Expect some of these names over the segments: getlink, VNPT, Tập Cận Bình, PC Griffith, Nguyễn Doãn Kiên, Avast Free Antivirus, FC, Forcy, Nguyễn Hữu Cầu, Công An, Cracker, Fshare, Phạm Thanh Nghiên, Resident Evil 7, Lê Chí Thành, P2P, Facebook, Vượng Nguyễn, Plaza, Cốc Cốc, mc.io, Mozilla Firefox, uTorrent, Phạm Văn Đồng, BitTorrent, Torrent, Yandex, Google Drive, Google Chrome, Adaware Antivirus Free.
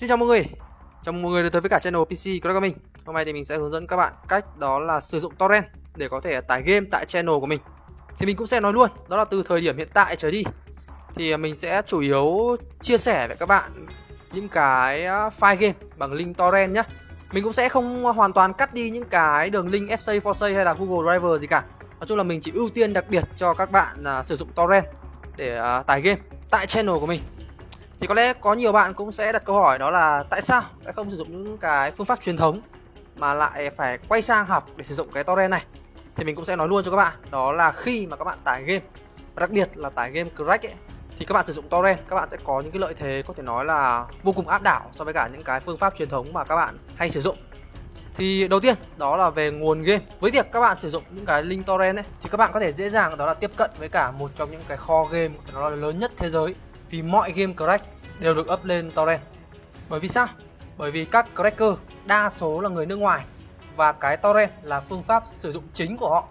Xin chào mọi người, đã tới với cả channel PC Griffith của mình. Hôm nay thì mình sẽ hướng dẫn các bạn cách đó là sử dụng torrent để có thể tải game tại channel của mình. Thì mình cũng sẽ nói luôn, đó là từ thời điểm hiện tại trở đi thì mình sẽ chủ yếu chia sẻ với các bạn những cái file game bằng link torrent nhé. Mình cũng sẽ không hoàn toàn cắt đi những cái đường link FC, Forcy hay là Google Drive gì cả. Nói chung là mình chỉ ưu tiên đặc biệt cho các bạn sử dụng torrent để tải game tại channel của mình. Thì có lẽ có nhiều bạn cũng sẽ đặt câu hỏi đó là tại sao lại không sử dụng những cái phương pháp truyền thống mà lại phải quay sang học để sử dụng cái torrent này. Thì mình cũng sẽ nói luôn cho các bạn, đó là khi mà các bạn tải game, đặc biệt là tải game Crack ấy, thì các bạn sử dụng torrent, các bạn sẽ có những cái lợi thế có thể nói là vô cùng áp đảo so với cả những cái phương pháp truyền thống mà các bạn hay sử dụng. Thì đầu tiên đó là về nguồn game. Với việc các bạn sử dụng những cái link torrent ấy, thì các bạn có thể dễ dàng đó là tiếp cận với cả một trong những cái kho game nó là lớn nhất thế giới. Vì mọi game Crack đều được up lên torrent. Bởi vì sao? Bởi vì các Cracker đa số là người nước ngoài, và cái torrent là phương pháp sử dụng chính của họ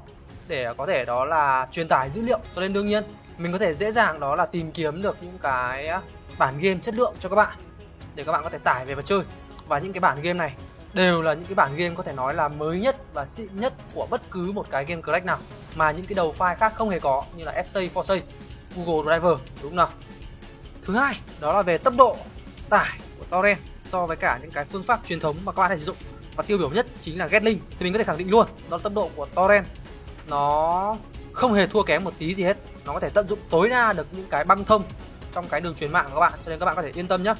để có thể đó là truyền tải dữ liệu. Cho nên đương nhiên mình có thể dễ dàng đó là tìm kiếm được những cái bản game chất lượng cho các bạn để các bạn có thể tải về và chơi. Và những cái bản game này đều là những cái bản game có thể nói là mới nhất và xịn nhất của bất cứ một cái game Crack nào, mà những cái đầu file khác không hề có, như là FC, Forcy, Google Drive, đúng nào. Thứ hai đó là về tốc độ tải của torrent so với cả những cái phương pháp truyền thống mà các bạn hay sử dụng, và tiêu biểu nhất chính là getlink. Thì mình có thể khẳng định luôn, đó là tốc độ của torrent nó không hề thua kém một tí gì hết. Nó có thể tận dụng tối đa được những cái băng thông trong cái đường truyền mạng của các bạn, cho nên các bạn có thể yên tâm nhé.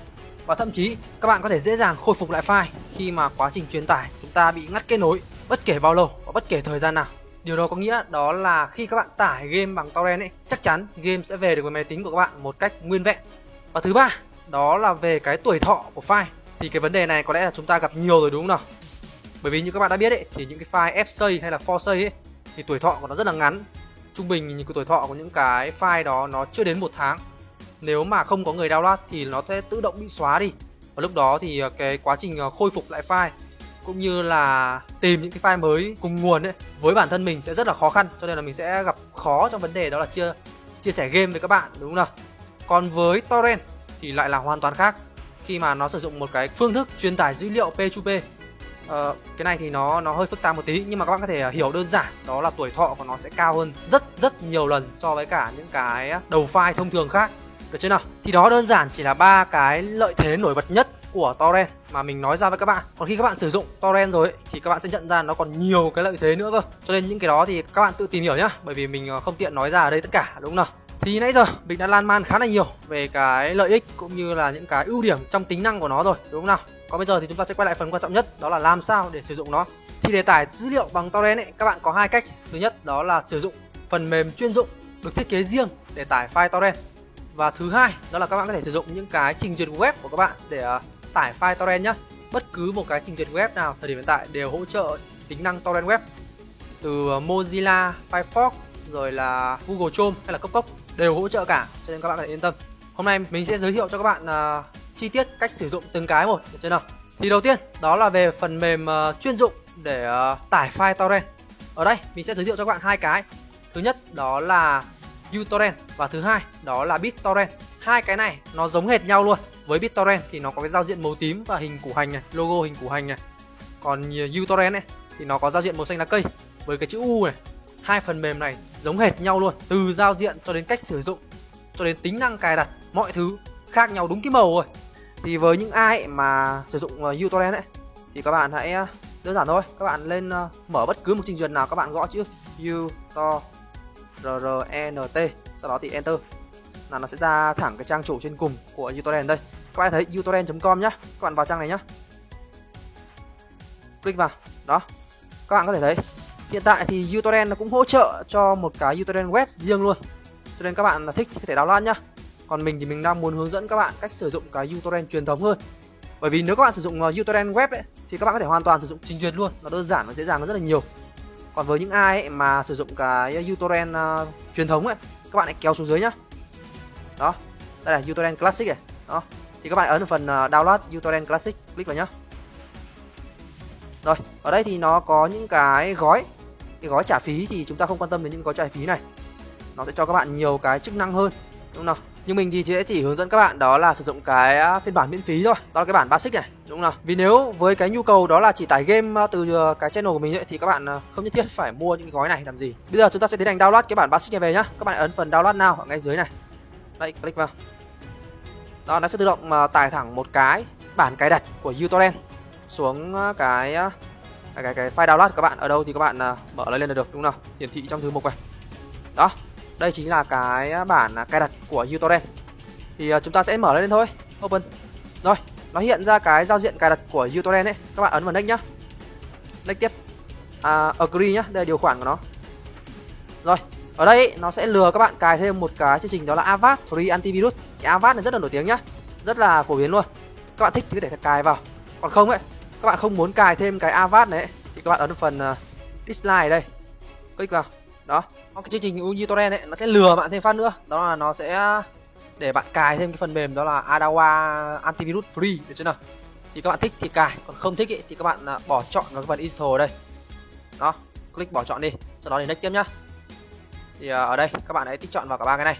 Và thậm chí các bạn có thể dễ dàng khôi phục lại file khi mà quá trình truyền tải chúng ta bị ngắt kết nối, bất kể bao lâu và bất kể thời gian nào. Điều đó có nghĩa đó là khi các bạn tải game bằng torrent ấy, chắc chắn game sẽ về được với máy tính của các bạn một cách nguyên vẹn. Và thứ ba đó là về cái tuổi thọ của file. Thì cái vấn đề này có lẽ là chúng ta gặp nhiều rồi, đúng không nào? Bởi vì như các bạn đã biết ấy, thì những cái file fshare hay là forshare ấy, thì tuổi thọ của nó rất là ngắn. Trung bình những cái tuổi thọ của những cái file đó nó chưa đến 1 tháng. Nếu mà không có người download thì nó sẽ tự động bị xóa đi, và lúc đó thì cái quá trình khôi phục lại file cũng như là tìm những cái file mới cùng nguồn ấy, với bản thân mình sẽ rất là khó khăn. Cho nên là mình sẽ gặp khó trong vấn đề đó là chia sẻ game với các bạn, đúng không nào? Còn với torrent thì lại là hoàn toàn khác, khi mà nó sử dụng một cái phương thức truyền tải dữ liệu P2P. Cái này thì nó hơi phức tạp một tí, nhưng mà các bạn có thể hiểu đơn giản đó là tuổi thọ của nó sẽ cao hơn rất nhiều lần so với cả những cái đầu file thông thường khác, được chưa nào? Thì đó đơn giản chỉ là 3 cái lợi thế nổi bật nhất của torrent mà mình nói ra với các bạn. Còn khi các bạn sử dụng torrent rồi ấy, thì các bạn sẽ nhận ra nó còn nhiều cái lợi thế nữa cơ. Cho nên những cái đó thì các bạn tự tìm hiểu nhá, bởi vì mình không tiện nói ra ở đây tất cả, đúng không nào? Thì nãy giờ mình đã lan man khá là nhiều về cái lợi ích cũng như là những cái ưu điểm trong tính năng của nó rồi, đúng không nào? Còn bây giờ thì chúng ta sẽ quay lại phần quan trọng nhất, đó là làm sao để sử dụng nó. Thì để tải dữ liệu bằng torrent ấy, các bạn có 2 cách. Thứ nhất đó là sử dụng phần mềm chuyên dụng được thiết kế riêng để tải file torrent. Và thứ hai đó là các bạn có thể sử dụng những cái trình duyệt web của các bạn để tải file torrent nhé. Bất cứ một cái trình duyệt web nào thời điểm hiện tại đều hỗ trợ tính năng torrent web. Từ Mozilla, Firefox, rồi là Google Chrome hay là Cốc Cốc đều hỗ trợ cả, cho nên các bạn có thể yên tâm. Hôm nay mình sẽ giới thiệu cho các bạn chi tiết cách sử dụng từng cái một, được chưa nào? Thì đầu tiên đó là về phần mềm chuyên dụng để tải file torrent. Ở đây mình sẽ giới thiệu cho các bạn 2 cái. Thứ nhất đó là uTorrent và thứ hai đó là BitTorrent. 2 cái này nó giống hệt nhau luôn. Với BitTorrent thì nó có cái giao diện màu tím và hình củ hành này, logo hình củ hành này. Còn uTorrent ấy thì nó có giao diện màu xanh lá cây với cái chữ U này. 2 phần mềm này giống hệt nhau luôn, từ giao diện cho đến cách sử dụng, cho đến tính năng cài đặt, mọi thứ khác nhau đúng cái màu rồi. Thì với những ai mà sử dụng uTorrent ấy, thì các bạn hãy đơn giản thôi, các bạn lên mở bất cứ một trình duyệt nào, các bạn gõ chữ uTorrent, sau đó thì enter là nó sẽ ra thẳng cái trang chủ trên cùng của uTorrent đây. Các bạn thấy uTorrent.com nhá, các bạn vào trang này nhá, click vào đó, các bạn có thể thấy hiện tại thì uTorrent nó cũng hỗ trợ cho một cái uTorrent web riêng luôn, cho nên các bạn thích thì có thể download nhá. Còn mình thì mình đang muốn hướng dẫn các bạn cách sử dụng cái uTorrent truyền thống hơn, bởi vì nếu các bạn sử dụng uTorrent web ấy, thì các bạn có thể hoàn toàn sử dụng trình duyệt luôn, nó đơn giản và dễ dàng hơn rất là nhiều. Còn với những ai ấy mà sử dụng cái uTorrent truyền thống ấy, các bạn hãy kéo xuống dưới nhá, đó đây là uTorrent Classic này đó, thì các bạn ấn phần download uTorrent Classic, click vào nhá. Rồi ở đây thì nó có những cái gói trả phí, thì chúng ta không quan tâm đến những gói trả phí này, nó sẽ cho các bạn nhiều cái chức năng hơn, đúng không nào? nhưng mình thì sẽ chỉ hướng dẫn các bạn đó là sử dụng cái phiên bản miễn phí thôi, đó là cái bản basic này, đúng không nào? Vì nếu với cái nhu cầu đó là chỉ tải game từ cái channel của mình ấy, thì các bạn không nhất thiết phải mua những cái gói này làm gì. Bây giờ chúng ta sẽ tiến hành download cái bản basic này về nhá. Các bạn ấn phần download now ở ngay dưới này, đây, click vào. Đó, nó sẽ tự động tải thẳng một cái bản cài đặt của uTorrent xuống cái file download của các bạn. Ở đâu thì các bạn mở lấy lên là được, đúng không nào? Hiển thị trong thư mục này. Đó, đây chính là cái bản cài đặt của uTorrent. Thì chúng ta sẽ mở lên thôi. Open. Rồi, nó hiện ra cái giao diện cài đặt của uTorrent ấy. Các bạn ấn vào next nhá. Next tiếp. Agree nhá, đây là điều khoản của nó. Rồi, ở đây ấy, nó sẽ lừa các bạn cài thêm một cái chương trình đó là Avast Free Antivirus. Cái Avast này rất là nổi tiếng nhá, rất là phổ biến luôn. Các bạn thích thì có thể cài vào. Còn không ấy, các bạn không muốn cài thêm cái Avast này ấy, thì các bạn ấn phần dislike đây. Click vào. Đó, cái chương trình uTorrent ấy nó sẽ lừa bạn thêm phát nữa, đó là nó sẽ để bạn cài thêm cái phần mềm đó là Adaware Antivirus Free, được chưa nào? Thì các bạn thích thì cài, còn không thích ấy, thì các bạn bỏ chọn vào cái phần install đây. Đó, click bỏ chọn đi, sau đó thì next tiếp nhá. Thì ở đây các bạn hãy tích chọn vào cả ba cái này,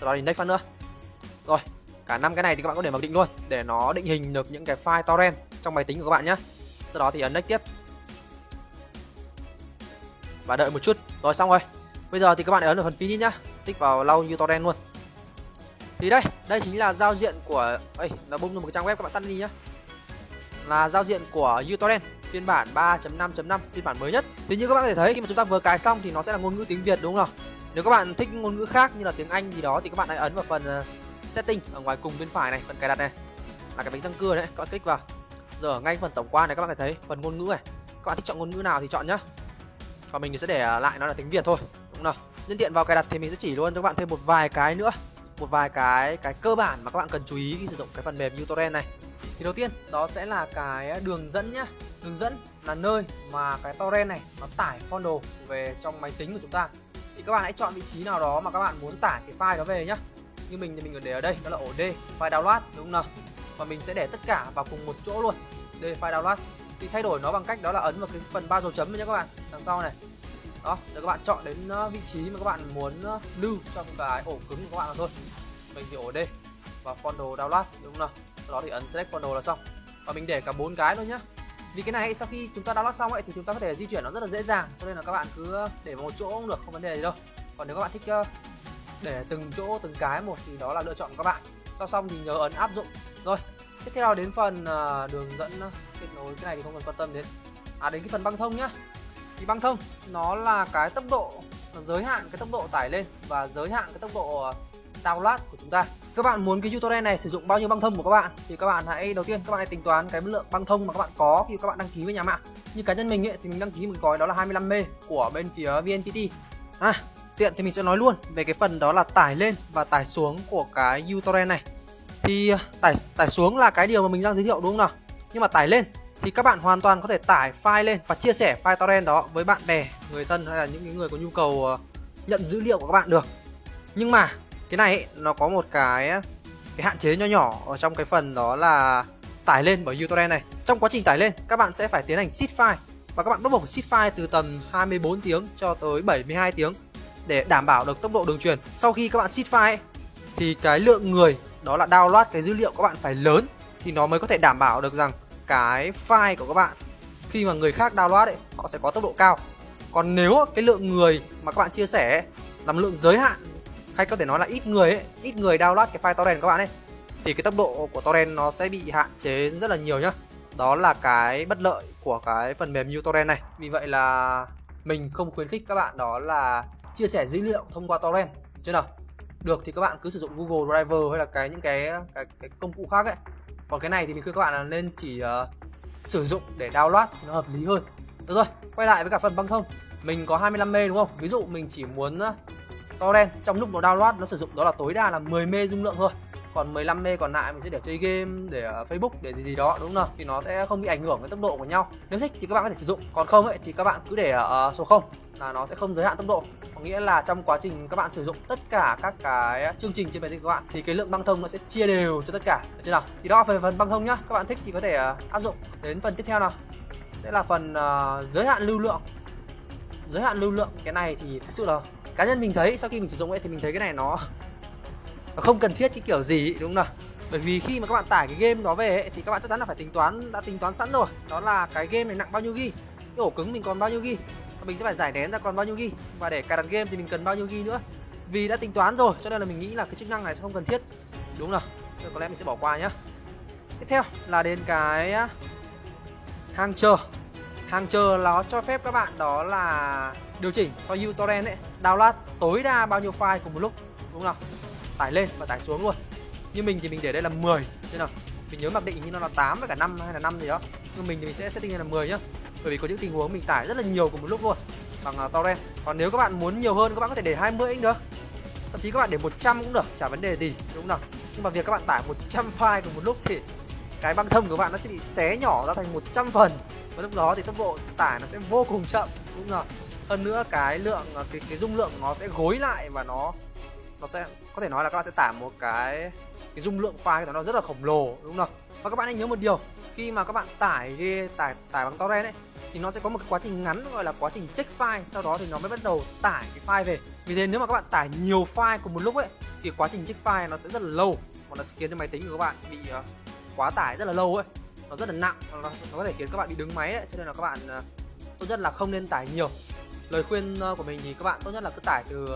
sau đó thì next phát nữa. Rồi, cả 5 cái này thì các bạn có thể mặc định luôn để nó định hình được những cái file torrent trong máy tính của các bạn nhá. Sau đó thì ấn next tiếp. Và đợi một chút, rồi xong rồi. Bây giờ thì các bạn ấn vào phần finish nhá, tích vào lau uTorrent luôn. Thì đây chính là giao diện của nó bung ra một cái trang web, các bạn tắt đi nhá. Là giao diện của uTorrent phiên bản 3.5.5, phiên bản mới nhất. Thì như các bạn có thể thấy khi mà chúng ta vừa cài xong thì nó sẽ là ngôn ngữ tiếng Việt, đúng không nào? Nếu các bạn thích ngôn ngữ khác như là tiếng Anh gì đó thì các bạn hãy ấn vào phần setting ở ngoài cùng bên phải này, phần cài đặt này. Là cái bánh răng cưa đấy, các bạn click vào. Rồi ở ngay phần tổng quan này các bạn có thể thấy phần ngôn ngữ này. Các bạn thích chọn ngôn ngữ nào thì chọn nhá. Và mình sẽ để lại nó là tiếng Việt thôi, đúng không nào? Nhân tiện vào cài đặt thì mình sẽ chỉ luôn cho các bạn thêm một vài cái nữa, một vài cái cơ bản mà các bạn cần chú ý khi sử dụng cái phần mềm uTorrent này. Thì đầu tiên đó sẽ là cái đường dẫn nhá. Đường dẫn là nơi mà cái torrent này nó tải file về trong máy tính của chúng ta. Thì các bạn hãy chọn vị trí nào đó mà các bạn muốn tải cái file đó về nhá. Như mình thì mình để ở đây, đó là ổ D file download, đúng không nào? Và mình sẽ để tất cả vào cùng một chỗ luôn, D file download. Thì thay đổi nó bằng cách đó là ấn vào cái phần ba dấu chấm nhé các bạn, đằng sau này. Đó, rồi các bạn chọn đến vị trí mà các bạn muốn lưu trong cái ổ cứng của các bạn là thôi. Mình thì ổ D và folder download, đúng không nào? Sau đó thì ấn select folder là xong. Và mình để cả 4 cái thôi nhá. Vì cái này sau khi chúng ta download xong ấy thì chúng ta có thể di chuyển nó rất là dễ dàng, cho nên là các bạn cứ để vào một chỗ cũng được, không vấn đề gì đâu. Còn nếu các bạn thích để từng chỗ từng cái một thì đó là lựa chọn của các bạn. Sau xong thì nhớ ấn áp dụng. Rồi, tiếp theo đến phần đường dẫn kết nối, cái này thì không cần quan tâm đến. Đến cái phần băng thông nhá. Thì băng thông nó là cái tốc độ, nó giới hạn cái tốc độ tải lên và giới hạn cái tốc độ download của chúng ta. Các bạn muốn cái uTorrent này sử dụng bao nhiêu băng thông của các bạn thì các bạn hãy đầu tiên các bạn hãy tính toán cái lượng băng thông mà các bạn có khi các bạn đăng ký với nhà mạng. Như cá nhân mình ấy, thì mình đăng ký một gói đó là 25 MB của bên phía VNPT. Tiện thì mình sẽ nói luôn về cái phần đó là tải lên và tải xuống của cái uTorrent này. Thì tải xuống là cái điều mà mình đang giới thiệu, đúng không nào? Nhưng mà tải lên thì các bạn hoàn toàn có thể tải file lên và chia sẻ file torrent đó với bạn bè, người thân hay là những người có nhu cầu nhận dữ liệu của các bạn được. Nhưng mà cái này ấy, nó có một cái hạn chế nho nhỏ ở trong cái phần đó là tải lên bởi uTorrent này. Trong quá trình tải lên các bạn sẽ phải tiến hành seed file và các bạn bắt buộc phải seed file từ tầm 24 tiếng cho tới 72 tiếng để đảm bảo được tốc độ đường truyền. Sau khi các bạn seed file ấy, thì cái lượng người đó là download cái dữ liệu các bạn phải lớn thì nó mới có thể đảm bảo được rằng cái file của các bạn khi mà người khác download ấy, họ sẽ có tốc độ cao. Còn nếu cái lượng người mà các bạn chia sẻ nằm lượng giới hạn, hay có thể nói là ít người ấy, ít người download cái file torrent của các bạn ấy, thì cái tốc độ của torrent nó sẽ bị hạn chế rất là nhiều nhá. Đó là cái bất lợi của cái phần mềm uTorrent này. Vì vậy là mình không khuyến khích các bạn đó là chia sẻ dữ liệu thông qua torrent, chứ nào? Được thì các bạn cứ sử dụng Google Drive hay là những cái công cụ khác ấy. Còn cái này thì mình khuyên các bạn là nên chỉ sử dụng để download thì nó hợp lý hơn. Được rồi, quay lại với cả phần băng thông. Mình có 25 MB đúng không? Ví dụ mình chỉ muốn torrent trong lúc nó download nó sử dụng đó là tối đa là 10 MB dung lượng thôi. Còn 15 MB còn lại mình sẽ để chơi game, để Facebook, để gì đó, đúng không? Thì nó sẽ không bị ảnh hưởng đến tốc độ của nhau. Nếu thích thì các bạn có thể sử dụng, còn không ấy thì các bạn cứ để ở số 0 là nó sẽ không giới hạn tốc độ. Có nghĩa là trong quá trình các bạn sử dụng tất cả các cái chương trình trên máy tính của các bạn thì cái lượng băng thông nó sẽ chia đều cho tất cả, được chưa nào? Thì đó về phần băng thông nhá, các bạn thích thì có thể áp dụng. Đến phần tiếp theo nào, sẽ là phần giới hạn lưu lượng. Giới hạn lưu lượng cái này thì thực sự là cá nhân mình thấy sau khi mình sử dụng ấy thì mình thấy cái này nó Nó không cần thiết cái kiểu gì, đúng không? Bởi vì khi mà các bạn tải cái game đó về ấy, thì các bạn chắc chắn là phải tính toán sẵn rồi. Đó là cái game này nặng bao nhiêu ghi, cái ổ cứng mình còn bao nhiêu ghi, mình sẽ phải giải nén ra còn bao nhiêu ghi, và để cài đặt game thì mình cần bao nhiêu ghi nữa. Vì đã tính toán rồi cho nên là mình nghĩ là cái chức năng này sẽ không cần thiết, đúng không? Có lẽ mình sẽ bỏ qua nhá. Tiếp theo là đến cái hàng chờ. Hàng chờ nó cho phép các bạn đó là điều chỉnh cho uTorrent ấy, download tối đa bao nhiêu file cùng một lúc, đúng không? Tải lên và tải xuống luôn. Như mình thì mình để đây là 10, thế nào? Mình nhớ mặc định như nó là 8 với cả 5 hay là 5 gì đó. Nhưng mình thì mình sẽ setting lên là 10 nhá. Bởi vì có những tình huống mình tải rất là nhiều cùng một lúc luôn bằng torrent. Còn nếu các bạn muốn nhiều hơn, các bạn có thể để 20 cũng được. Thậm chí các bạn để 100 cũng được, chả vấn đề gì, đúng không? Nhưng mà việc các bạn tải 100 file cùng một lúc thì cái băng thông của bạn nó sẽ bị xé nhỏ ra thành 100 phần. Và lúc đó thì tốc độ tải nó sẽ vô cùng chậm, đúng rồi. Hơn nữa cái lượng cái dung lượng nó sẽ gối lại và nó sẽ có thể nói là các bạn sẽ tải một cái dung lượng file của nó rất là khổng lồ, đúng không? Và các bạn hãy nhớ một điều, khi mà các bạn tải bằng torrent ấy thì nó sẽ có một cái quá trình ngắn gọi là quá trình check file, sau đó thì nó mới bắt đầu tải cái file về. Vì thế nếu mà các bạn tải nhiều file cùng một lúc ấy thì quá trình check file nó sẽ rất là lâu, và nó sẽ khiến cho máy tính của các bạn bị quá tải rất là lâu ấy. Nó rất là nặng, nó có thể khiến các bạn bị đứng máy ấy, cho nên là các bạn tốt nhất là không nên tải nhiều. Lời khuyên của mình thì các bạn tốt nhất là cứ tải từ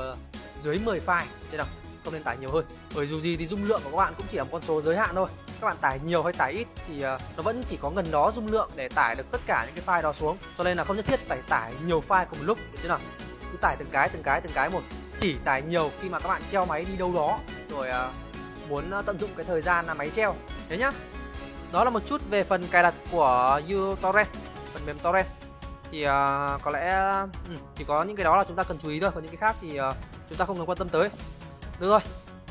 dưới 10 file trên nào, không nên tải nhiều hơn. Bởi dù gì thì dung lượng của các bạn cũng chỉ là một con số giới hạn thôi. Các bạn tải nhiều hay tải ít thì nó vẫn chỉ có gần đó dung lượng để tải được tất cả những cái file đó xuống. Cho nên là không nhất thiết phải tải nhiều file cùng một lúc, được chưa nào? Cứ tải từng cái một. Chỉ tải nhiều khi mà các bạn treo máy đi đâu đó rồi muốn tận dụng cái thời gian là máy treo. Thế nhá. Đó là một chút về phần cài đặt của uTorrent, phần mềm torrent. Thì có lẽ chỉ có những cái đó là chúng ta cần chú ý thôi, còn những cái khác thì chúng ta không cần quan tâm tới. Được rồi,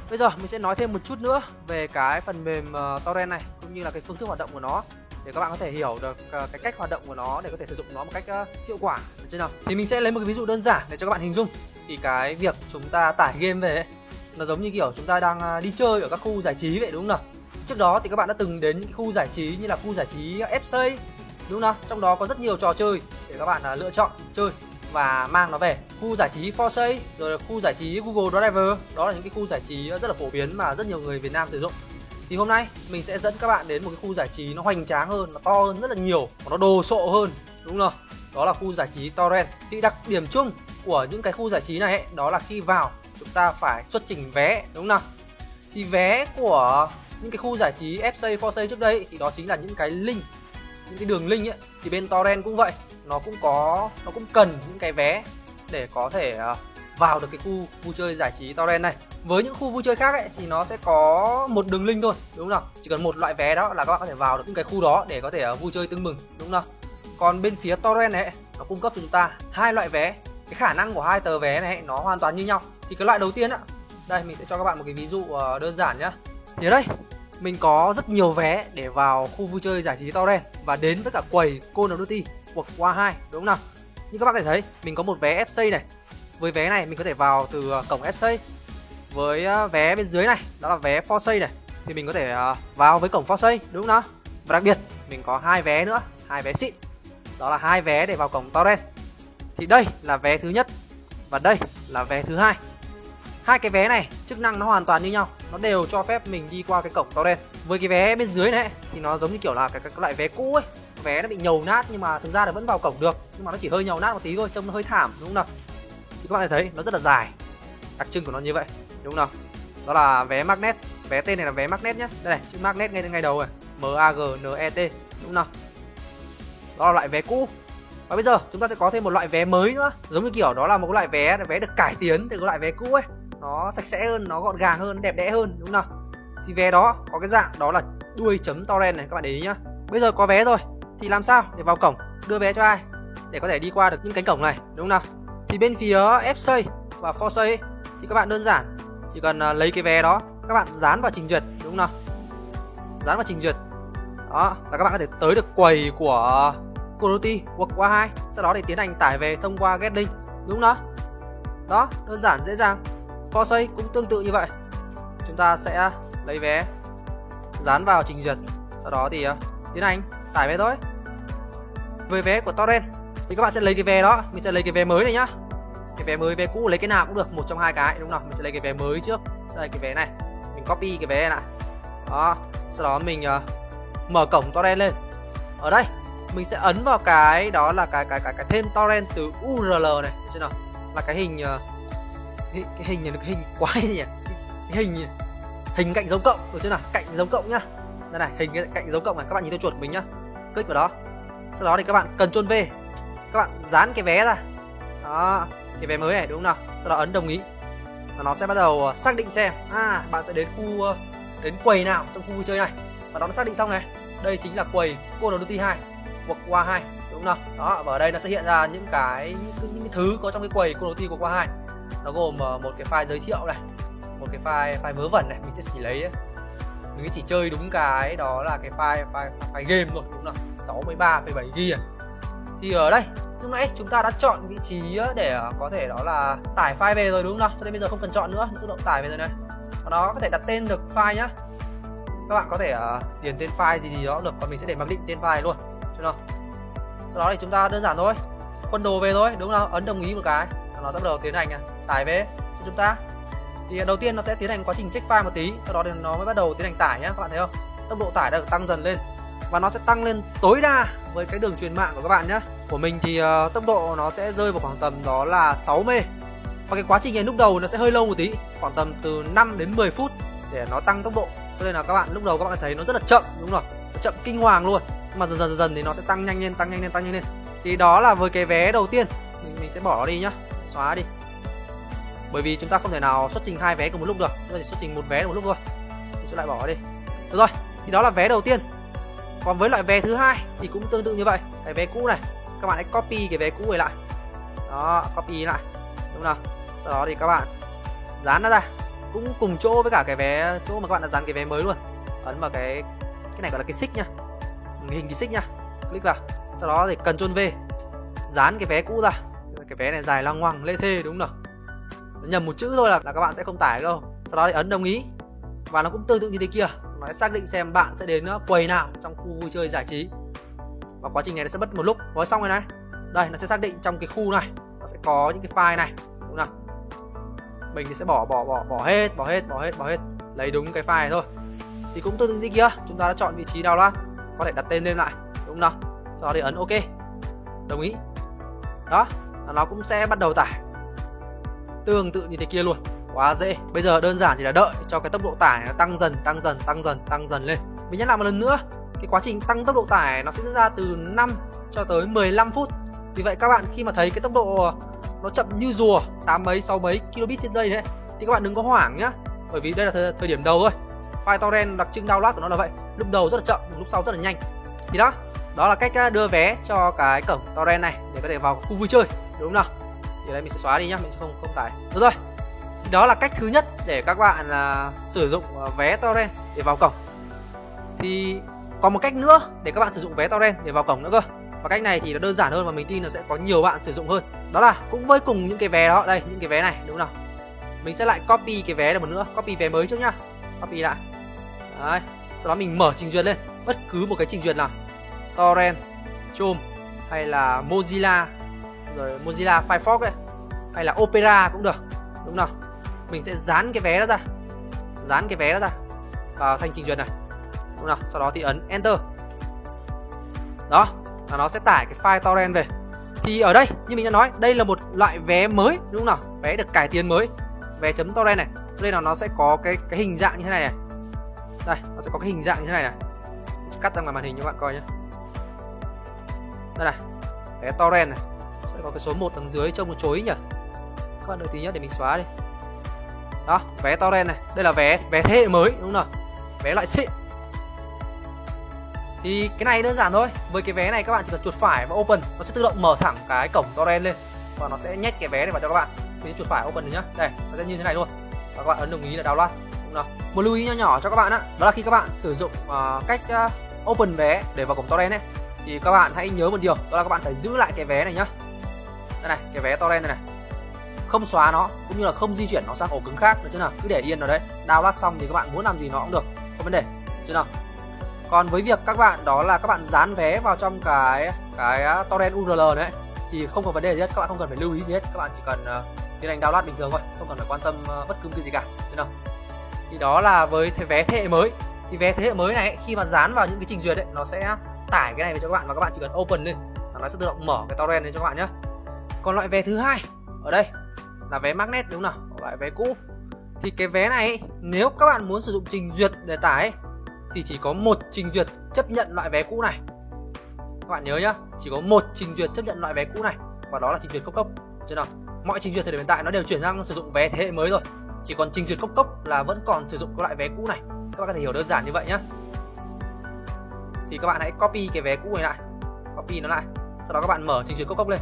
bây giờ mình sẽ nói thêm một chút nữa về cái phần mềm torrent này, cũng như là cái phương thức hoạt động của nó, để các bạn có thể hiểu được cái cách hoạt động của nó để có thể sử dụng nó một cách hiệu quả, được chưa nào? Thì mình sẽ lấy một cái ví dụ đơn giản để cho các bạn hình dung. Thì cái việc chúng ta tải game về ấy, nó giống như kiểu chúng ta đang đi chơi ở các khu giải trí vậy, đúng không nào? Trước đó thì các bạn đã từng đến những khu giải trí như là khu giải trí FC, đúng không? Trong đó có rất nhiều trò chơi để các bạn lựa chọn chơi và mang nó về. Khu giải trí Forcy, rồi là khu giải trí Google Drive, đó là những cái khu giải trí rất là phổ biến mà rất nhiều người Việt Nam sử dụng. Thì hôm nay mình sẽ dẫn các bạn đến một cái khu giải trí nó hoành tráng hơn, nó to hơn rất là nhiều, nó đồ sộ hơn, đúng không? Đó là khu giải trí Torrent. Thì đặc điểm chung của những cái khu giải trí này ấy, đó là khi vào chúng ta phải xuất trình vé, đúng không? Thì vé của những cái khu giải trí FC, 4C trước đây thì đó chính là những cái link, những cái đường link ấy. Thì bên torrent cũng vậy, nó cũng cần những cái vé để có thể vào được cái khu vui chơi giải trí torrent này. Với những khu vui chơi khác ấy thì nó sẽ có một đường link thôi, đúng không? Chỉ cần một loại vé đó là các bạn có thể vào được những cái khu đó để có thể vui chơi tưng bừng, đúng không? Còn bên phía torrent này ấy, nó cung cấp cho chúng ta hai loại vé. Cái khả năng của hai tờ vé này ấy, nó hoàn toàn như nhau. Thì cái loại đầu tiên á, đây mình sẽ cho các bạn một cái ví dụ đơn giản nhá. Thì ở đây mình có rất nhiều vé để vào khu vui chơi giải trí torrent và đến với cả quầy Call of Duty World War 2, đúng không nào? Như các bạn có thể thấy, mình có một vé FC này. Với vé này mình có thể vào từ cổng FC. Với vé bên dưới này, đó là vé Forcy này, thì mình có thể vào với cổng Forcy, đúng không nào? Và đặc biệt mình có hai vé nữa, hai vé xịn. Đó là hai vé để vào cổng torrent. Thì đây là vé thứ nhất và đây là vé thứ hai. Hai cái vé này chức năng nó hoàn toàn như nhau, nó đều cho phép mình đi qua cái cổng torrent. Với cái vé bên dưới này thì nó giống như kiểu là cái loại vé cũ ấy, vé nó bị nhầu nát nhưng mà thực ra là vẫn vào cổng được, nhưng mà nó chỉ hơi nhầu nát một tí thôi, trông nó hơi thảm, đúng không nào? Thì các bạn thấy nó rất là dài, đặc trưng của nó như vậy, đúng không nào? Đó là vé magnet, vé tên này là vé magnet nhé, đây này, chữ magnet ngay đầu này, MAGNET, đúng không nào? Đó là loại vé cũ. Và bây giờ chúng ta sẽ có thêm một loại vé mới nữa, giống như kiểu đó là một loại vé được cải tiến từ cái loại vé cũ ấy, nó sạch sẽ hơn, nó gọn gàng hơn, đẹp đẽ hơn, đúng không nào? Thì vé đó có cái dạng đó là đuôi chấm torrent này, các bạn để ý nhá. Bây giờ có vé rồi thì làm sao để vào cổng, đưa vé cho ai để có thể đi qua được những cánh cổng này, đúng không nào? Thì bên phía FC và 4C ấy, thì các bạn đơn giản chỉ cần lấy cái vé đó, các bạn dán vào trình duyệt, đúng không nào? Dán vào trình duyệt đó là các bạn có thể tới được quầy của Coroty World War 2, sau đó thì tiến hành tải về thông qua getlink, đúng không nào? Đó, đơn giản dễ dàng. Forcy cũng tương tự như vậy, chúng ta sẽ lấy vé dán vào trình duyệt, sau đó thì tiến hành tải về thôi. Với vé của torrent thì các bạn sẽ lấy cái vé đó, mình sẽ lấy cái vé mới này nhá. Cái vé mới, vé cũ lấy cái nào cũng được, một trong hai cái, đúng không nào? Mình sẽ lấy cái vé mới trước, đây cái vé này, copy cái vé này lại. Đó, sau đó mình mở cổng torrent lên. Ở đây mình sẽ ấn vào cái đó là cái thêm torrent từ URL này, xem nào. Là cái hình cái hình quá nhỉ. Hình cạnh dấu cộng, được chưa nào? Cạnh dấu cộng nhá. Đây này, hình cạnh dấu cộng này, các bạn nhìn theo chuột của mình nhá. Click vào đó. Sau đó thì các bạn Ctrl V. Các bạn dán cái vé ra. Đó, cái vé mới này đúng không nào? Sau đó ấn đồng ý. Và nó sẽ bắt đầu xác định xem bạn sẽ đến khu đến quầy nào trong khu vui chơi này. Và nó xác định xong này. Đây chính là quầy Call of Duty 2, World War 2 đúng không nào? Đó, và ở đây nó sẽ hiện ra những cái thứ có trong cái quầy Call of Duty World War 2. Nó gồm một cái file giới thiệu này, một cái file vớ vẩn này, mình sẽ chỉ lấy ấy. Mình chỉ chơi đúng cái đó là cái file game thôi đúng không nào? 63,7 GB. Thì ở đây lúc nãy chúng ta đã chọn vị trí để có thể đó là tải file về rồi đúng không nào? Cho nên bây giờ không cần chọn nữa, tự động tải về rồi này. Và đó có thể đặt tên được file nhá. Các bạn có thể điền tên file gì đó cũng được, còn mình sẽ để mặc định tên file luôn cho nó. Sau đó thì chúng ta đơn giản thôi, quân đồ về thôi đúng không nào? Ấn đồng ý một cái, nó sẽ bắt đầu tiến hành tải về cho chúng ta. Thì đầu tiên nó sẽ tiến hành quá trình check file một tí, sau đó thì nó mới bắt đầu tiến hành tải nhá. Các bạn thấy không? Tốc độ tải đã được tăng dần lên và nó sẽ tăng lên tối đa với cái đường truyền mạng của các bạn nhá. Của mình thì tốc độ nó sẽ rơi vào khoảng tầm đó là 6 MB. Và cái quá trình này lúc đầu nó sẽ hơi lâu một tí, khoảng tầm từ 5 đến 10 phút để nó tăng tốc độ. Cho nên là các bạn lúc đầu các bạn thấy nó rất là chậm đúng rồi, chậm kinh hoàng luôn. Nhưng mà dần dần thì nó sẽ tăng nhanh lên, tăng nhanh lên. Thì đó là với cái vé đầu tiên, mình sẽ bỏ nó đi nhá, xóa đi. Bởi vì chúng ta không thể nào xuất trình hai vé cùng một lúc được, chúng ta chỉ xuất trình một vé một lúc thôi. Mình sẽ lại bỏ đi. Được rồi, thì đó là vé đầu tiên. Còn với loại vé thứ hai thì cũng tương tự như vậy. Cái vé cũ này, các bạn hãy copy cái vé cũ này lại. Đó, copy lại. Đúng nào? Sau đó thì các bạn dán nó ra, cũng cùng chỗ với cả cái vé chỗ mà các bạn đã dán cái vé mới luôn. Ấn vào cái này gọi là cái xích nhá. Hình cái xích nhá. Click vào. Sau đó thì Ctrl V. Dán cái vé cũ ra. Cái vé này dài loang ngoằng lê thê đúng không nào? Nhầm một chữ thôi là các bạn sẽ không tải đâu. Sau đó thì ấn đồng ý. Và nó cũng tương tự như thế kia, nó sẽ xác định xem bạn sẽ đến quầy nào trong khu vui chơi giải trí. Và quá trình này nó sẽ mất một lúc. Rồi xong rồi này. Đây, nó sẽ xác định trong cái khu này nó sẽ có những cái file này đúng không? Mình thì sẽ bỏ hết. Lấy đúng cái file này thôi. Thì cũng tương tự như thế kia, chúng ta đã chọn vị trí download, có thể đặt tên lên lại đúng không? Sau đó thì ấn OK, đồng ý. Đó, nó cũng sẽ bắt đầu tải tương tự như thế kia luôn. Quá dễ. Bây giờ đơn giản chỉ là đợi cho cái tốc độ tải nó tăng dần lên. Mình nhắc lại một lần nữa, cái quá trình tăng tốc độ tải nó sẽ diễn ra từ 5 cho tới 15 phút. Vì vậy các bạn khi mà thấy cái tốc độ nó chậm như rùa, 8 mấy 6 mấy kbps/giây đấy, thì các bạn đừng có hoảng nhá. Bởi vì đây là thời điểm đầu thôi. File torrent đặc trưng download của nó là vậy, lúc đầu rất là chậm, lúc sau rất là nhanh. Thì đó là cách đưa vé cho cái cổng torrent này để có thể vào khu vui chơi đúng không nào? Thì đây mình sẽ xóa đi nhá, mình sẽ không tải. Được rồi. Thì đó là cách thứ nhất để các bạn sử dụng vé torrent để vào cổng. Thì còn một cách nữa để các bạn sử dụng vé torrent để vào cổng nữa cơ. Và cách này thì nó đơn giản hơn và mình tin là sẽ có nhiều bạn sử dụng hơn. Đó là cũng với cùng những cái vé đó, đây những cái vé này đúng không nào? Mình sẽ lại copy cái vé này một nữa, copy vé mới trước nhá. Copy lại. Đấy, sau đó mình mở trình duyệt lên, bất cứ một cái trình duyệt nào. Torrent, Chrome hay là Mozilla, rồi Mozilla Firefox ấy, hay là Opera cũng được đúng nào? Mình sẽ dán cái vé đó ra, vào thanh trình duyệt này đúng nào? Sau đó thì ấn Enter. Đó, là nó sẽ tải cái file torrent về. Thì ở đây như mình đã nói, đây là một loại vé mới đúng nào? Vé được cải tiến mới, vé chấm torrent này. Cho nên là nó sẽ có cái hình dạng như thế này này. Đây, nó sẽ có cái hình dạng như thế này này. Mình sẽ cắt ra ngoài màn hình cho các bạn coi nhé. Đây này, vé torrent này. Sẽ có cái số 1 đằng dưới trông nó chối nhỉ. Các bạn đợi tí nhé, để mình xóa đi. Đó, vé torrent này. Đây là vé thế hệ mới đúng không nào? Vé loại xịn. Thì cái này đơn giản thôi. Với cái vé này các bạn chỉ cần chuột phải và open, nó sẽ tự động mở thẳng cái cổng torrent lên và nó sẽ nhét cái vé này vào cho các bạn. Mình sẽ chuột phải open rồi nhá. Đây, nó sẽ như thế này luôn. Và các bạn ấn đồng ý là download đúng không? Một lưu ý nho nhỏ cho các bạn đó là khi các bạn sử dụng cách open vé để vào cổng torrent ấy, thì các bạn hãy nhớ một điều, đó là các bạn phải giữ lại cái vé này nhá. Đây này, cái vé torrent này này. Không xóa nó, cũng như là không di chuyển nó sang ổ cứng khác được chứ nào? Cứ để yên vào đấy. Download xong thì các bạn muốn làm gì nó cũng được, không vấn đề chứ nào? Còn với việc các bạn đó là các bạn dán vé vào trong cái torrent URL đấy thì không có vấn đề gì hết, các bạn không cần phải lưu ý gì hết, các bạn chỉ cần tiến hành download bình thường thôi, không cần phải quan tâm bất cứ cái gì cả, thế nào? Thì đó là với vé thế hệ mới. Thì vé thế hệ mới này ấy, khi mà dán vào những cái trình duyệt ấy, nó sẽ tải cái này về cho các bạn, và các bạn chỉ cần open lên là nó sẽ tự động mở cái torrent lên cho các bạn nhé. Còn loại vé thứ hai ở đây là vé magnet, đúng không nào, loại vé cũ. Thì cái vé này ấy, nếu các bạn muốn sử dụng trình duyệt để tải ấy, thì chỉ có một trình duyệt chấp nhận loại vé cũ này. Các bạn nhớ nhá, chỉ có một trình duyệt chấp nhận loại vé cũ này, và đó là trình duyệt Cốc Cốc. Chứ nào, mọi trình duyệt thời điểm hiện tại nó đều chuyển sang sử dụng vé thế hệ mới rồi. Chỉ còn trình duyệt Cốc Cốc là vẫn còn sử dụng cái loại vé cũ này. Các bạn có thể hiểu đơn giản như vậy nhá. Thì các bạn hãy copy cái vé cũ này lại, copy nó lại, sau đó các bạn mở trình duyệt Cốc Cốc lên.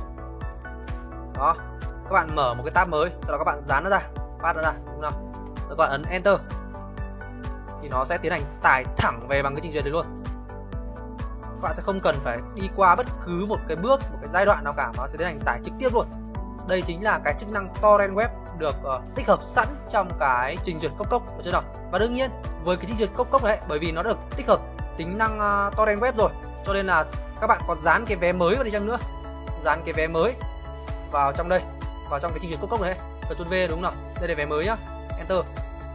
Đó, các bạn mở một cái tab mới, sau đó các bạn dán nó ra, paste nó ra, đúng không? Rồi các bạn ấn enter thì nó sẽ tiến hành tải thẳng về bằng cái trình duyệt đấy luôn. Các bạn sẽ không cần phải đi qua bất cứ một cái bước, một cái giai đoạn nào cả, mà nó sẽ tiến hành tải trực tiếp luôn. Đây chính là cái chức năng torrent web được tích hợp sẵn trong cái trình duyệt Cốc Cốc, được chưa nào? Và đương nhiên với cái trình duyệt Cốc Cốc này, bởi vì nó được tích hợp tính năng torrent web rồi, cho nên là các bạn có dán cái vé mới vào đây chăng nữa, dán cái vé mới vào trong đây, vào trong cái trình duyệt Cốc Cốc này, Ctrl V đúng không nào? Đây là vé mới nhá, enter,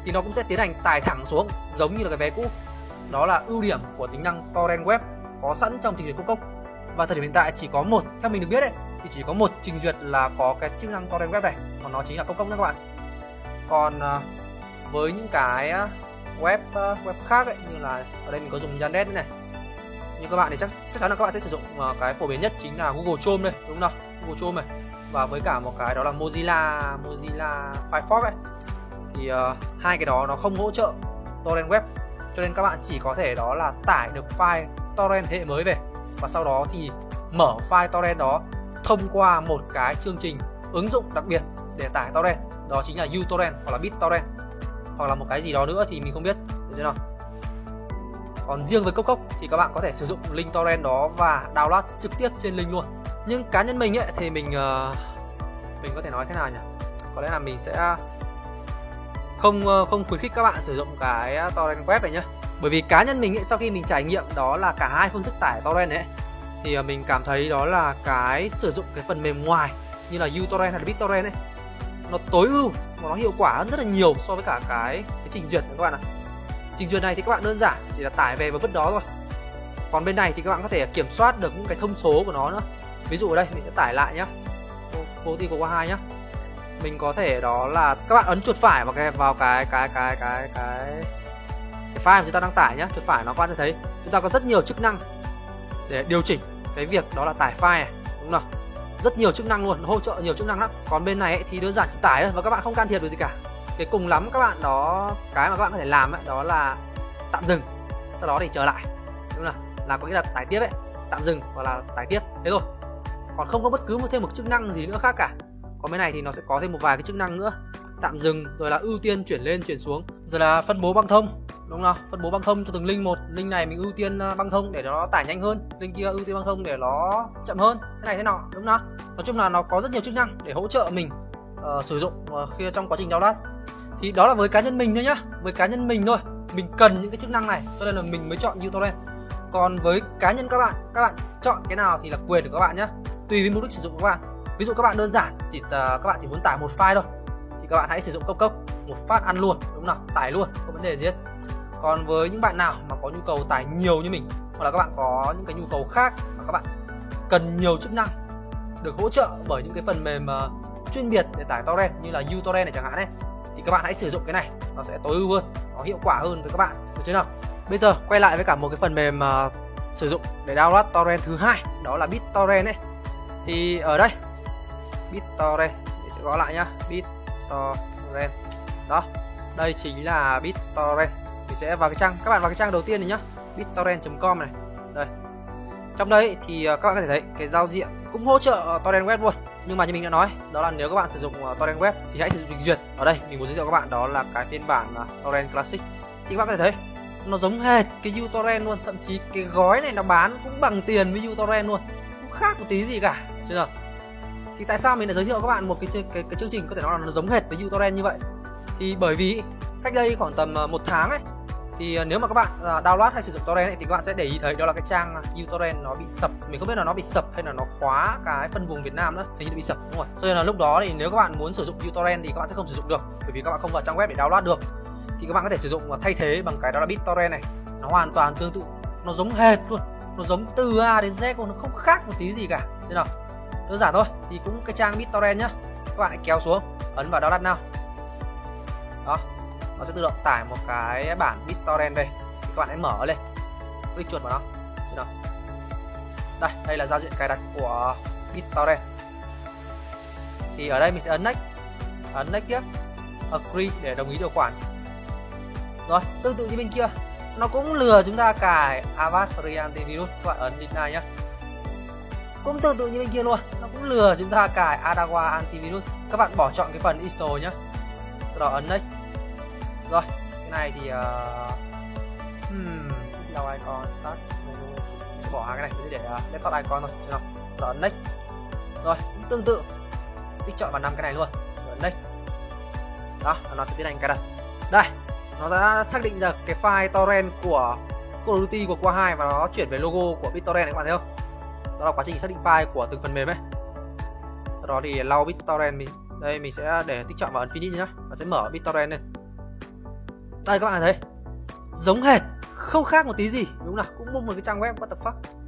thì nó cũng sẽ tiến hành tải thẳng xuống giống như là cái vé cũ. Đó là ưu điểm của tính năng torrent web có sẵn trong trình duyệt Cốc Cốc. Và thời điểm hiện tại chỉ có một, theo mình được biết đấy, thì chỉ có một trình duyệt là có cái chức năng torrent web này, còn nó chính là Cốc Cốc nữa các bạn. Còn với những cái web khác ấy, như là ở đây mình có dùng Yandex này, như các bạn thì chắc chắn là các bạn sẽ sử dụng cái phổ biến nhất chính là Google Chrome đây, đúng không? Google Chrome này, và với cả một cái đó là Mozilla Firefox ấy, thì hai cái đó nó không hỗ trợ torrent web, cho nên các bạn chỉ có thể đó là tải được file torrent thế hệ mới về, và sau đó thì mở file torrent đó thông qua một cái chương trình ứng dụng đặc biệt để tải torrent, đó chính là uTorrent hoặc là BitTorrent hoặc là một cái gì đó nữa thì mình không biết, được chưa nào? Còn riêng với Cốc Cốc thì các bạn có thể sử dụng link torrent đó và download trực tiếp trên link luôn. Nhưng cá nhân mình ấy, thì mình có thể nói thế nào nhỉ? Có lẽ là mình sẽ không khuyến khích các bạn sử dụng cái torrent web này nhé. Bởi vì cá nhân mình ấy, sau khi mình trải nghiệm đó là cả hai phương thức tải torrent ấy, thì mình cảm thấy đó là cái sử dụng cái phần mềm ngoài như là uTorrent hay là BitTorrent ấy, nó tối ưu và nó hiệu quả hơn rất là nhiều so với cả cái trình duyệt này các bạn ạ. Trình duyệt này thì các bạn đơn giản chỉ là tải về và vứt đó thôi. Còn bên này thì các bạn có thể kiểm soát được những cái thông số của nó nữa. Ví dụ ở đây mình sẽ tải lại nhá, cố tìm qua 2 nhá. Mình có thể đó là các bạn ấn chuột phải vào cái file mà chúng ta đang tải nhá, chuột phải nó qua sẽ thấy chúng ta có rất nhiều chức năng để điều chỉnh cái việc đó là tải file này, đúng không? Rất nhiều chức năng luôn, hỗ trợ nhiều chức năng lắm. Còn bên này ấy, thì đơn giản chỉ tải thôi và các bạn không can thiệp được gì cả. Cái cùng lắm các bạn đó, cái mà các bạn có thể làm ấy, đó là tạm dừng, sau đó thì trở lại, đúng không? Là có nghĩa là tải tiếp ấy, tạm dừng hoặc là tải tiếp, thế thôi. Còn không có bất cứ thêm một chức năng gì nữa khác cả. Còn bên này thì nó sẽ có thêm một vài cái chức năng nữa, tạm dừng, rồi là ưu tiên chuyển lên chuyển xuống, rồi là phân bố băng thông, đúng không? Phân bố băng thông cho từng link một. Link này mình ưu tiên băng thông để nó tải nhanh hơn, link kia ưu tiên băng thông để nó chậm hơn, thế này thế nọ, đúng không? Nói chung là nó có rất nhiều chức năng để hỗ trợ mình sử dụng khi trong quá trình download. Thì đó là với cá nhân mình thôi nhá, với cá nhân mình thôi, mình cần những cái chức năng này cho nên là mình mới chọn uTorrent. Còn với cá nhân các bạn chọn cái nào thì là quyền của các bạn nhá, tùy với mục đích sử dụng của các bạn. Ví dụ các bạn đơn giản chỉ các bạn chỉ muốn tải một file thôi thì các bạn hãy sử dụng Cốc Cốc một phát ăn luôn, đúng không? Tải luôn, không vấn đề gì hết. Còn với những bạn nào mà có nhu cầu tải nhiều như mình, hoặc là các bạn có những cái nhu cầu khác mà các bạn cần nhiều chức năng được hỗ trợ bởi những cái phần mềm chuyên biệt để tải torrent như là uTorrent này chẳng hạn ấy, thì các bạn hãy sử dụng cái này, nó sẽ tối ưu hơn, nó hiệu quả hơn với các bạn, được chưa nào? Bây giờ quay lại với cả một cái phần mềm sử dụng để download torrent thứ hai, đó là BitTorrent ấy. Thì ở đây BitTorrent, mình sẽ gõ lại nhá, BitTorrent. Đó, đây chính là BitTorrent. Mình sẽ vào cái trang, các bạn vào cái trang đầu tiên này nhá, bittorrent.com này. Đây. Trong đây thì các bạn có thể thấy cái giao diện cũng hỗ trợ torrent web luôn. Nhưng mà như mình đã nói, đó là nếu các bạn sử dụng torrent web thì hãy sử dụng trình duyệt. Ở đây mình muốn giới thiệu các bạn đó là cái phiên bản torrent classic. Thì các bạn có thể thấy nó giống hệt cái uTorrent luôn, thậm chí cái gói này nó bán cũng bằng tiền với uTorrent luôn, không khác một tí gì cả, chưa nào? Thì tại sao mình lại giới thiệu các bạn một cái chương trình có thể nói là nó giống hệt với uTorrent như vậy? Thì bởi vì cách đây khoảng tầm 1 tháng ấy, thì nếu mà các bạn download hay sử dụng torrent ấy, thì các bạn sẽ để ý thấy đó là cái trang uTorrent nó bị sập. Mình không biết là nó bị sập hay là nó khóa cái phân vùng Việt Nam nữa, thì nó bị sập, đúng rồi. Cho nên là lúc đó thì nếu các bạn muốn sử dụng uTorrent thì các bạn sẽ không sử dụng được, bởi vì các bạn không vào trang web để download được. thì các bạn có thể sử dụng và thay thế bằng cái đó là BitTorrent này. Nó hoàn toàn tương tự, nó giống hệt luôn, nó giống từ A đến Z, nó không khác một tí gì cả. Thế nào? Đơn giản thôi. Thì cũng cái trang BitTorrent nhá, các bạn hãy kéo xuống, ấn vào download now. Đó, nó sẽ tự động tải một cái bản BitTorrent đây. Thì các bạn hãy mở lên, click chuột vào nó. Thế nào? Đây, đây là giao diện cài đặt của BitTorrent. Thì ở đây mình sẽ ấn next tiếp, agree để đồng ý điều khoản. Rồi, tương tự như bên kia, nó cũng lừa chúng ta cài Avast Free Antivirus, các bạn ấn deny nhé. Cũng tương tự như bên kia luôn, nó cũng lừa chúng ta cài Adaware Antivirus. Các bạn bỏ chọn cái phần install nhé, sau đó ấn next. Rồi, cái này thì Down icon start, mình bỏ cái này, mình sẽ để laptop icon thôi, được không? Sau đó ấn next. Rồi, cũng tương tự, tích chọn vào 5 cái này luôn, ấn next. Đó, nó sẽ tiến hành cài đặt. Đây, nó đã xác định được cái file torrent của Call of Duty của Qua 2 và nó chuyển về logo của BitTorrent này, các bạn thấy không? Đó là quá trình xác định file của từng phần mềm ấy. Sau đó thì lau BitTorrent mình. Đây mình sẽ để tích chọn vào ấn finish nhá. Nó sẽ mở BitTorrent lên. Đây các bạn thấy, giống hệt, không khác một tí gì, đúng không nào? Cũng mua một cái trang web what the fuck.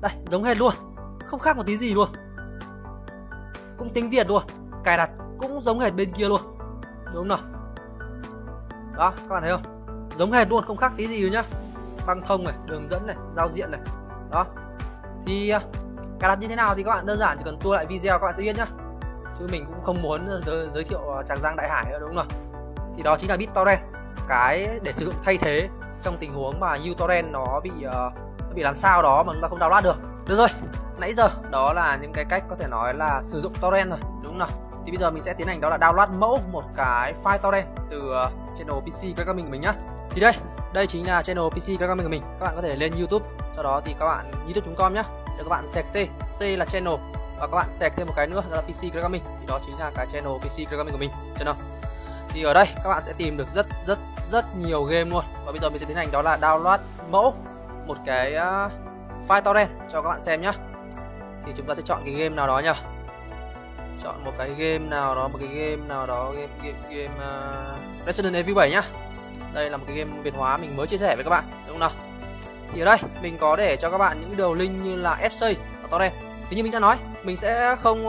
Đây, giống hệt luôn, không khác một tí gì luôn. Cũng tiếng Việt luôn, cài đặt cũng giống hệt bên kia luôn, đúng không nào? Đó, các bạn thấy không? Giống hệt luôn, không khác tí gì nhá. Băng thông này, đường dẫn này, giao diện này. Đó. Thì cài đặt như thế nào thì các bạn đơn giản chỉ cần tua lại video các bạn sẽ biết nhá. Chứ mình cũng không muốn giới thiệu tràng giang đại hải nữa, đúng không nào? Thì đó chính là BitTorrent, cái để sử dụng thay thế trong tình huống mà uTorrent nó bị làm sao đó mà chúng ta không download được. Được rồi, nãy giờ đó là những cái cách có thể nói là sử dụng torrent rồi, đúng không nào? Thì bây giờ mình sẽ tiến hành đó là download mẫu một cái file torrent từ channel PC Cracker của mình nhá. Thì đây chính là channel PC Cracker của mình. Các bạn có thể lên YouTube, sau đó thì các bạn youtube.com nhá. Cho các bạn sạc C là channel và các bạn sạc thêm một cái nữa đó là PC Cracker của mình. Thì đó chính là cái channel PC Cracker của mình. Cho nào. Thì ở đây các bạn sẽ tìm được rất nhiều game luôn. Và bây giờ mình sẽ tiến hành đó là download mẫu một cái file torrent cho các bạn xem nhá. Thì chúng ta sẽ chọn cái game nào đó nhá. Chọn một cái game nào đó, Resident Evil 7 nhá. Đây là một cái game Việt hóa mình mới chia sẻ với các bạn, đúng không nào? Thì ở đây mình có để cho các bạn những đường link như là FC và torrent. Thế như mình đã nói, mình sẽ không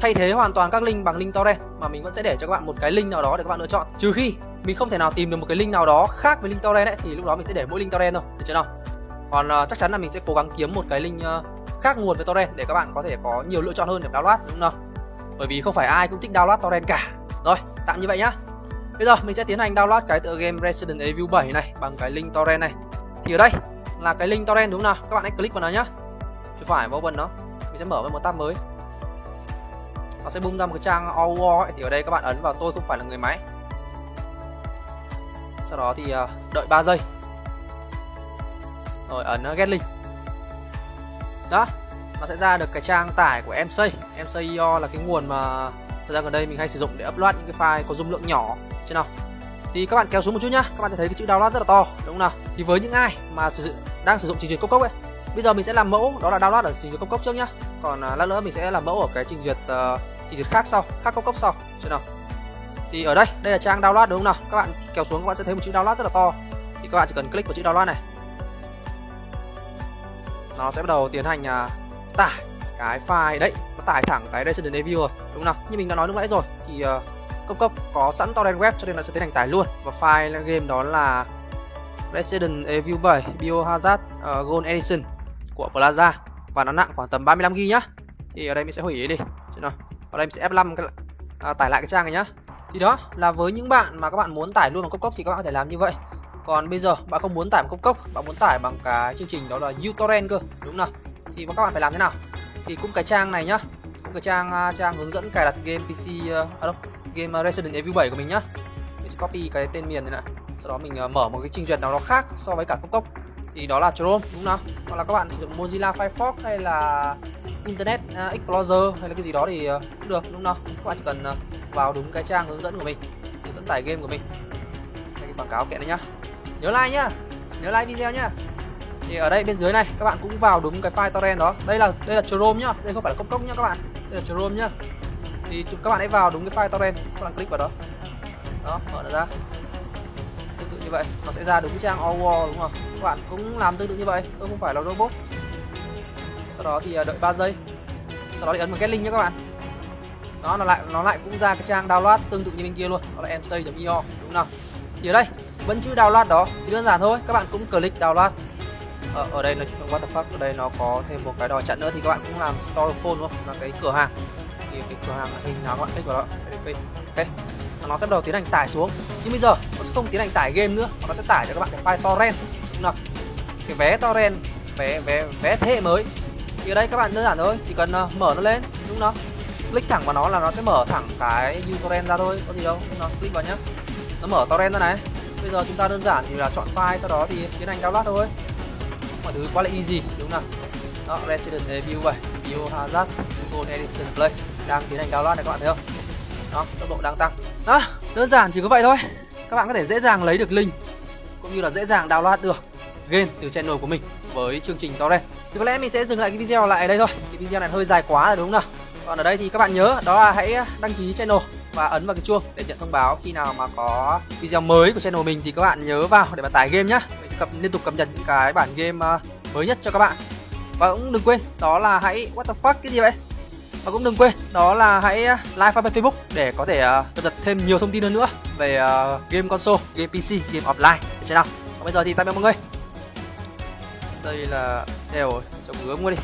thay thế hoàn toàn các link bằng link torrent mà mình vẫn sẽ để cho các bạn một cái link nào đó để các bạn lựa chọn. Trừ khi mình không thể nào tìm được một cái link nào đó khác với link torrent ấy, thì lúc đó mình sẽ để mỗi link torrent thôi, được chưa nào? Còn chắc chắn là mình sẽ cố gắng kiếm một cái link khác nguồn với torrent để các bạn có thể có nhiều lựa chọn hơn để download, đúng không nào? Bởi vì không phải ai cũng thích download torrent cả. Rồi, tạm như vậy nhá. Bây giờ mình sẽ tiến hành download cái tựa game Resident Evil 7 này bằng cái link torrent này. Thì ở đây là cái link torrent, đúng không nào? Các bạn hãy click vào nó nhá. Chứ phải vào bần nó. Mình sẽ mở với một tab mới. Nó sẽ bung ra một cái trang all war ấy. Thì ở đây các bạn ấn vào tôi không phải là người máy. Sau đó thì đợi 3 giây. Rồi ấn getlink. Đó, nó sẽ ra được cái trang tải của mc.io là cái nguồn mà thời gian gần đây mình hay sử dụng để upload những cái file có dung lượng nhỏ, chứ nào. Thì các bạn kéo xuống một chút nhá, các bạn sẽ thấy cái chữ download rất là to, đúng không nào? Thì với những ai mà đang sử dụng trình duyệt Cốc Cốc ấy, bây giờ mình sẽ làm mẫu đó là download ở trình duyệt Cốc Cốc trước nhá. Còn lát nữa mình sẽ làm mẫu ở cái trình duyệt khác sau, khác Cốc Cốc sau, chứ nào. Thì ở đây là trang download, đúng không nào? Các bạn kéo xuống các bạn sẽ thấy một chữ download rất là to. Thì các bạn chỉ cần click vào chữ download này. Nó sẽ bắt đầu tiến hành tải cái file đấy, nó tải thẳng cái Resident Evil rồi, đúng không? Như mình đã nói lúc nãy rồi thì Cốc Cốc có sẵn torrent web cho nên nó sẽ tiến hành tải luôn. Và file game đó là Resident Evil 7 Biohazard Gold Edition của Plaza và nó nặng khoảng tầm 35GB nhá. Thì ở đây mình sẽ hủy đi. Nào. Ở đây mình sẽ F5 cái, tải lại cái trang này nhá. Thì đó là với những bạn mà các bạn muốn tải luôn bằng Cốc Cốc thì các bạn có thể làm như vậy. Còn bây giờ bạn không muốn tải bằng Cốc Cốc, bạn muốn tải bằng cái chương trình đó là uTorrent cơ, đúng nào? Thì các bạn phải làm thế nào? Thì cũng cái trang này nhá, cũng cái trang hướng dẫn cài đặt game game Resident Evil 7 của mình nhá. Mình sẽ copy cái tên miền này lại. Sau đó mình mở một cái trình duyệt nào đó khác so với cả Cốc Cốc. Thì đó là Chrome, đúng nào? Hoặc là các bạn sử dụng Mozilla Firefox hay là Internet Explorer hay là cái gì đó thì cũng được, đúng nào? Các bạn chỉ cần vào đúng cái trang hướng dẫn của mình, hướng dẫn tải game của mình. Đây cái quảng cáo kẹt đấy nhá. Nhớ like nhá, nhớ like video nhá. Thì ở đây bên dưới này các bạn cũng vào đúng cái file torrent đó. Đây là Chrome nhá, đây không phải là Cốc Cốc nhá các bạn. Đây là Chrome nhá. Thì các bạn hãy vào đúng cái file torrent, các bạn click vào đó. Đó, mở nó ra. như vậy, nó sẽ ra đúng cái trang all wall, đúng không? Các bạn cũng làm tương tự như vậy, tôi không phải là robot. Sau đó thì đợi 3 giây, sau đó thì ấn vào getlink nhé các bạn. Đó, nó lại cũng ra cái trang download tương tự như bên kia luôn, đó là mc.io, đúng không? Thì ở đây vẫn chữ download đó, thì đơn giản thôi, các bạn cũng click download. Ở đây là what the fuck, ở đây nó có thêm một cái đòi chặn nữa, thì các bạn cũng làm store phone luôn, là cái cửa hàng. Thì cái cửa hàng là hình nào các bạn click vào đó, ok. Nó sẽ bắt đầu tiến hành tải xuống, nhưng bây giờ nó sẽ không tiến hành tải game nữa, mà nó sẽ tải cho các bạn cái file torrent, đúng không? Cái vé torrent, vé thế hệ mới. Thì ở đây các bạn đơn giản thôi, chỉ cần mở nó lên, đúng không? Click thẳng vào nó là nó sẽ mở thẳng cái uTorrent ra thôi, có gì đâu, nó click vào nhá. Nó mở torrent ra này. Bây giờ chúng ta đơn giản thì là chọn file, sau đó thì tiến hành download thôi. Mọi thứ quá là easy, đúng không? Đó, Resident Evil 7, Biohazard, Gold Edition Play đang tiến hành download này các bạn thấy không? Đó, tốc độ đang tăng. Đó, đơn giản chỉ có vậy thôi. Các bạn có thể dễ dàng lấy được link cũng như là dễ dàng download được game từ channel của mình với chương trình Torrent. Thì có lẽ mình sẽ dừng lại cái video lại ở đây thôi. Cái video này hơi dài quá rồi đúng không nào? Còn ở đây thì các bạn nhớ đó là hãy đăng ký channel và ấn vào cái chuông để nhận thông báo khi nào mà có video mới của channel mình, thì các bạn nhớ vào để mà tải game nhá. Mình sẽ liên tục cập nhật những cái bản game mới nhất cho các bạn. Và cũng đừng quên đó là hãy what the fuck cái gì vậy? Và cũng đừng quên đó là hãy like fanpage Facebook để có thể cập nhật thêm nhiều thông tin hơn nữa về game console, game PC, game offline trên nào. Còn bây giờ thì tạm biệt mọi người. Đây là rồi, trồng ngứa mua đi.